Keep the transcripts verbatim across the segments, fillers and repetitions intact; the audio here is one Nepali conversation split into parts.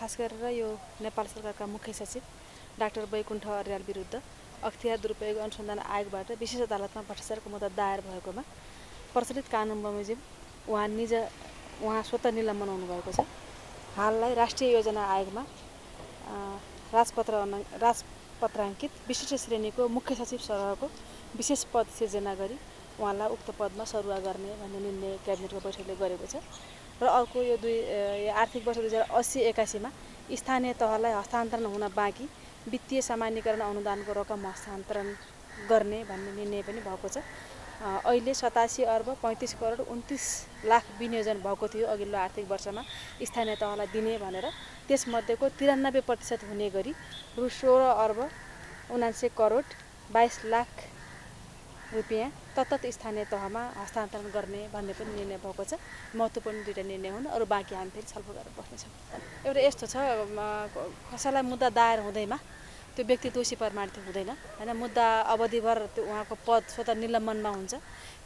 खास गरेर यो नेपाल सरकारका मुख्य सचिव डाक्टर बैकुण्ठ अर्याल विरुद्ध अख्तियार दुरुपयोग अनुसन्धान आयोगबाट विशेष अदालतमा भ्रष्टाचारको मुद्दा दायर भएकोमा प्रचलित कानुन बमोजिम उहाँ निज उहाँ स्वतः निलम्बन हुनुभएको छ। हाललाई राष्ट्रिय योजना आयोगमा राजपत्र राजपत्राङ्कित विशिष्ट श्रेणीको मुख्य सचिव सरहको विशेष पद सिर्जना गरी उहाँलाई उक्त पदमा सरुवा गर्ने भन्ने निर्णय क्याबिनेटको बैठकले गरेको छ। र अर्को यो दुई आर्थिक वर्ष दुई हजार अस्सी एकासीमा स्थानीय तहलाई हस्तान्तरण हुन बाँकी वित्तीय सामान्यीकरण अनुदानको रकम हस्तान्तरण गर्ने भन्ने निर्णय पनि भएको छ। अहिले सतासी अर्ब पैंतीस करोड उन्तीस लाख विनियोजन भएको थियो अघिल्लो आर्थिक वर्षमा स्थानीय तहलाई दिने भनेर, त्यसमध्येको तिरानब्बे प्रतिशत हुने गरी रु सोह्र अर्ब उनान्से करोड बाईस लाख रुपैयाँ तत्त स्थानीय तहमा हस्तान्तरण गर्ने भन्ने पनि निर्णय भएको छ। महत्त्वपूर्ण दुईटा निर्णय हुन्, अरू बाँकी हामी फेरि छलफल गरेर बस्नेछौँ। एउटा यस्तो छ, कसैलाई मुद्दा दायर हुँदैमा त्यो व्यक्ति दोषी प्रमाणित हुँदैन हैन, मुद्दा अवधिभर त्यो उहाँको पद स्वतः निलम्बनमा हुन्छ,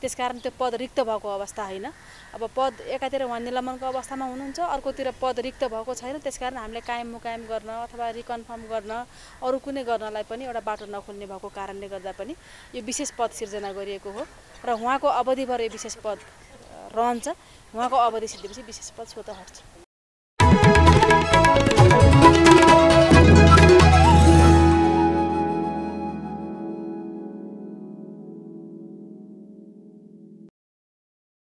त्यसकारण त्यो पद रिक्त भएको अवस्था हैन। अब पद एकातिर उहाँ निलम्बनको अवस्थामा हुनुहुन्छ, अर्कोतिर पद रिक्त भएको छैन, त्यसकारण हामीले कायम मुकायम गर्न अथवा रिकन्फर्म गर्न अरू कुनै गर्नलाई पनि एउटा बाटो नखुल्ने भएको कारणले गर्दा पनि यो विशेष पद सिर्जना गरिएको हो र उहाँको अवधिभर यो विशेष पद रहन्छ। उहाँको अवधि सिद्धेपछि विशेष पद स्वतः हट्छ।